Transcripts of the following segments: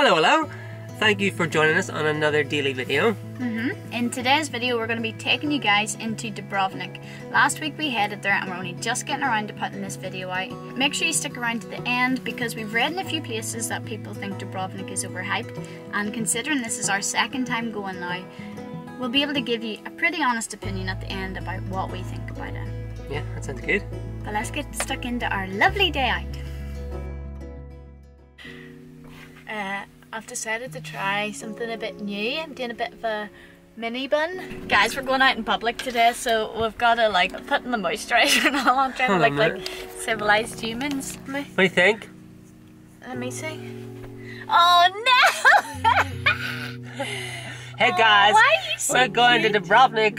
Hello, hello. Thank you for joining us on another daily video. In today's video we're going to be taking you guys into Dubrovnik. Last week we headed there and we're only just getting around to putting this video out. Make sure you stick around to the end because we've read in a few places that people think Dubrovnik is overhyped, and considering this is our second time going now, we'll be able to give you a pretty honest opinion at the end about what we think about it. Yeah, that sounds good. But let's get stuck into our lovely day out. I've decided to try something a bit new. I'm doing a bit of a mini bun. Guys, we're going out in public today, so we've got to like put in the moisturiser and all. I'm trying to look like civilised humans. What do you think? Let me see. Oh no! Hey guys, we're going to Dubrovnik.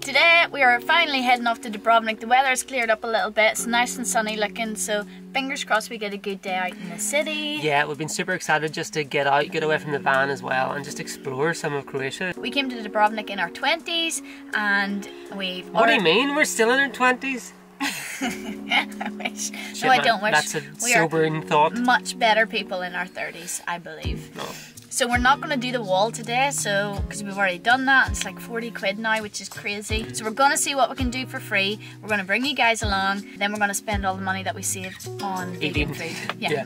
Today we are finally heading off to Dubrovnik. The weather's cleared up a little bit. It's nice and sunny looking, so fingers crossed we get a good day out in the city. Yeah, we've been super excited just to get out, get away from the van as well, and just explore some of Croatia. We came to Dubrovnik in our 20s and we've... What do you mean? We're still in our 20s? I wish. Shit, no, I don't wish. That's a sobering thought. Much better people in our 30s, I believe. No. So we're not going to do the wall today, so because we've already done that. It's like 40 quid now, which is crazy. So we're going to see what we can do for free. We're going to bring you guys along. Then we're going to spend all the money that we saved on vegan food. Yeah,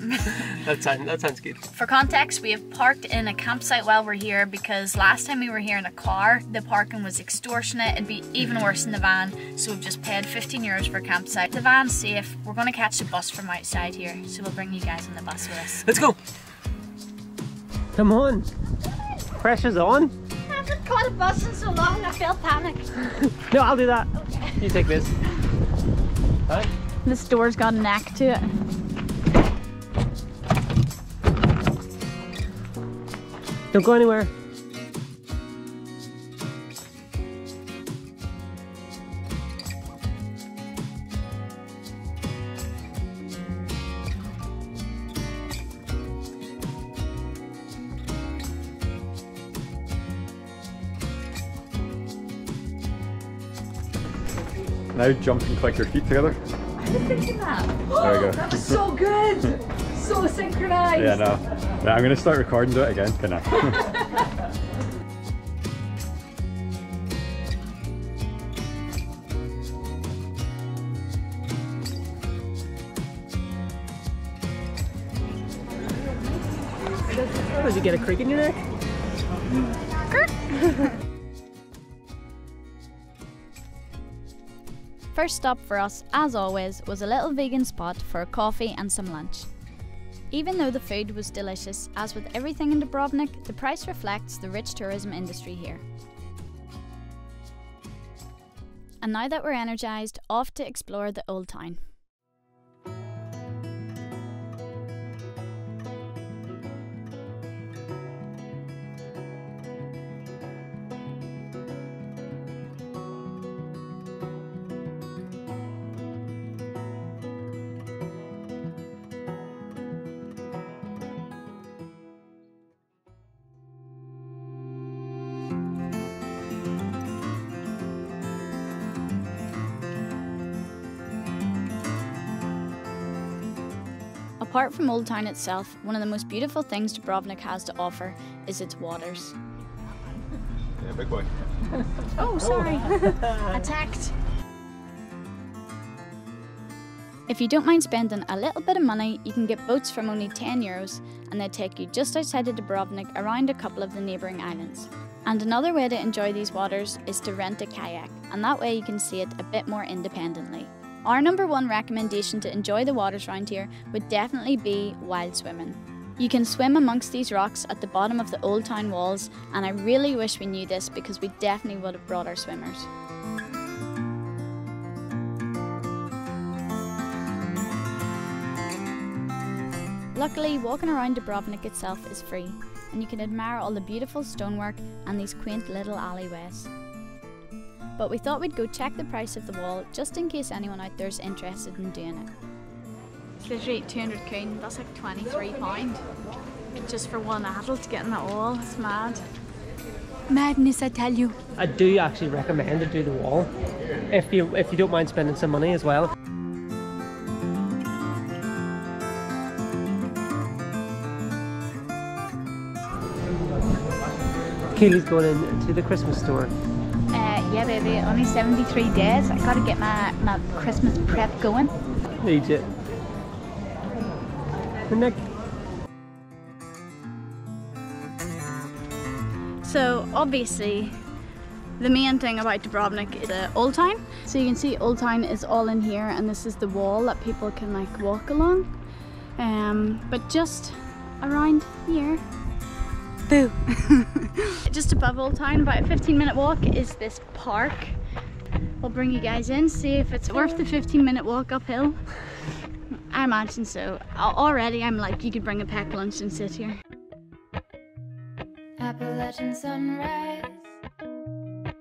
that sounds good. For context, we have parked in a campsite while we're here because last time we were here in a car, the parking was extortionate. It'd be even worse in the van. So we've just paid 15 euros for a campsite. The van's safe. We're going to catch the bus from outside here. So we'll bring you guys on the bus with us. Let's go. Come on, pressure's on. I haven't caught a bus in so long and I feel panicked. No, I'll do that. Okay. You take this. Right. This door's got a knack to it. Don't go anywhere. Now jump and click your feet together. I was thinking that. There we go. That was so good. So synchronized. Yeah, no. Right, I'm going to start recording. Do it again. Can I? Does it get a creak in your neck? First stop for us, as always, was a little vegan spot for a coffee and some lunch. Even though the food was delicious, as with everything in Dubrovnik, the price reflects the rich tourism industry here. And now that we're energised, off to explore the old town. Apart from Old Town itself, one of the most beautiful things Dubrovnik has to offer is its waters. Yeah, big boy. Oh, sorry. Attacked. If you don't mind spending a little bit of money, you can get boats from only 10 euros and they take you just outside of Dubrovnik around a couple of the neighbouring islands. And another way to enjoy these waters is to rent a kayak, and that way you can see it a bit more independently. Our #1 recommendation to enjoy the waters round here would definitely be wild swimming. You can swim amongst these rocks at the bottom of the old town walls, and I really wish we knew this because we definitely would have brought our swimmers. Luckily, walking around Dubrovnik itself is free, and you can admire all the beautiful stonework and these quaint little alleyways. But we thought we'd go check the price of the wall just in case anyone out there's interested in doing it. It's literally 200 quid, that's like £23. Just for one adult to get in that wall, it's mad. Madness, I tell you. I do actually recommend to do the wall, if you don't mind spending some money as well. Keely's going into the Christmas store. Yeah baby, only 73 days. I gotta get my Christmas prep going. Need it. Nick. So obviously the main thing about Dubrovnik is the Old Town. So you can see Old Town is all in here, and this is the wall that people can like walk along. But just around here, boo! Just above Old Town, about a 15-minute walk, is this park. We'll bring you guys in, see if it's worth the 15-minute walk uphill. I imagine so. Already I'm like, you could bring a packed lunch and sit here. Appalachian sunrise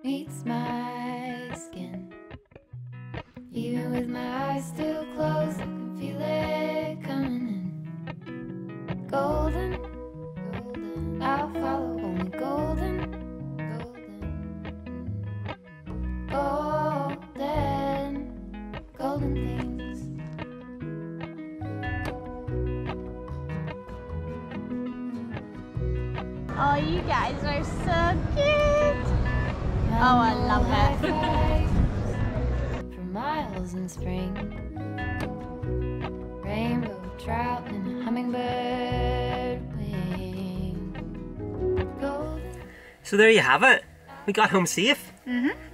meets my skin. Even with my eyes still closed, I can feel it coming in. Golden, golden, I'll follow only golden, golden, golden, golden things. Oh, you guys are so cute! Oh, I love it. For miles in spring, rainbow trout and hummingbird wing. So there you have it. We got home safe.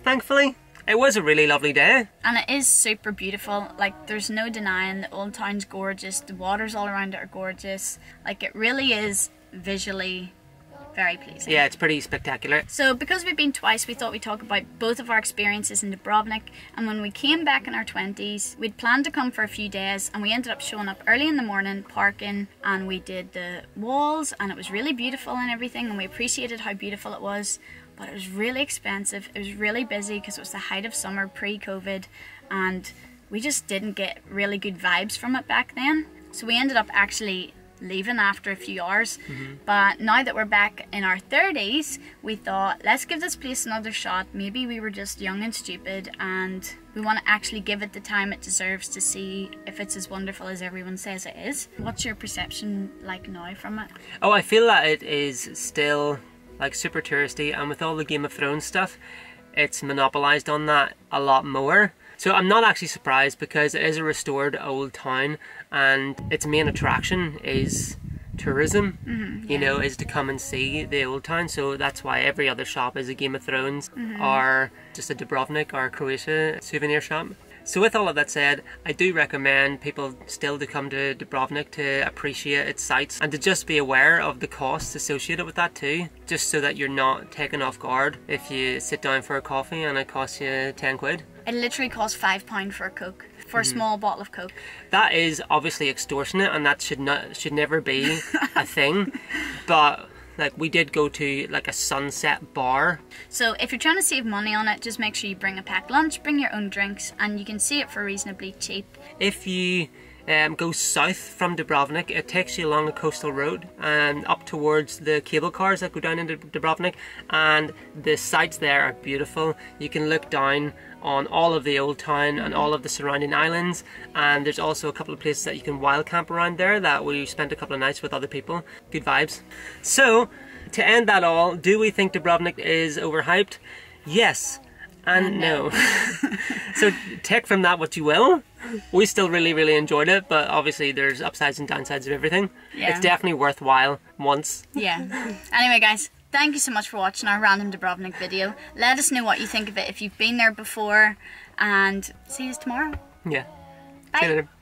Thankfully. It was a really lovely day. And it is super beautiful. Like, there's no denying the Old Town's gorgeous. The waters all around it are gorgeous. Like, it really is visually very pleasing. Yeah, it's pretty spectacular. So because we've been twice, we thought we'd talk about both of our experiences in Dubrovnik. And when we came back in our 20s, we'd planned to come for a few days, and we ended up showing up early in the morning, parking, and we did the walls, and it was really beautiful and everything, and we appreciated how beautiful it was, but it was really expensive. It was really busy because it was the height of summer pre-COVID, and we just didn't get really good vibes from it back then. So we ended up actually leaving after a few hours. But now that we're back in our 30s, we thought, let's give this place another shot. Maybe we were just young and stupid, and we want to actually give it the time it deserves to see if it's as wonderful as everyone says it is. What's your perception like now from it? Oh, I feel that it is still like super touristy, and with all the Game of Thrones stuff, it's monopolized on that a lot more. So I'm not actually surprised, because it is a restored old town, and its main attraction is tourism, you know, is to come and see the old town. So that's why every other shop is a Game of Thrones or just a Dubrovnik or Croatia souvenir shop. So with all of that said, I do recommend people still to come to Dubrovnik to appreciate its sights, and to just be aware of the costs associated with that too, just so that you're not taken off guard if you sit down for a coffee and it costs you 10 quid. It literally costs £5 for a Coke, for a small bottle of Coke. That is obviously extortionate, and that should never be a thing. But like, we did go to like a sunset bar. So if you're trying to save money on it, just make sure you bring a packed lunch, bring your own drinks, and you can see it for reasonably cheap. If you go south from Dubrovnik, it takes you along a coastal road and up towards the cable cars that go down into Dubrovnik, and the sights there are beautiful. You can look down on all of the old town and all of the surrounding islands, and there's also a couple of places that you can wild camp around there that we spent a couple of nights with other people. Good vibes. So to end that all, do we think Dubrovnik is overhyped? Yes and no. So take from that what you will. We still really enjoyed it, but obviously there's upsides and downsides of everything. Yeah. It's definitely worthwhile once. Yeah. Anyway guys, thank you so much for watching our random Dubrovnik video. Let us know what you think of it if you've been there before, and see you tomorrow. Yeah. Bye. See you later.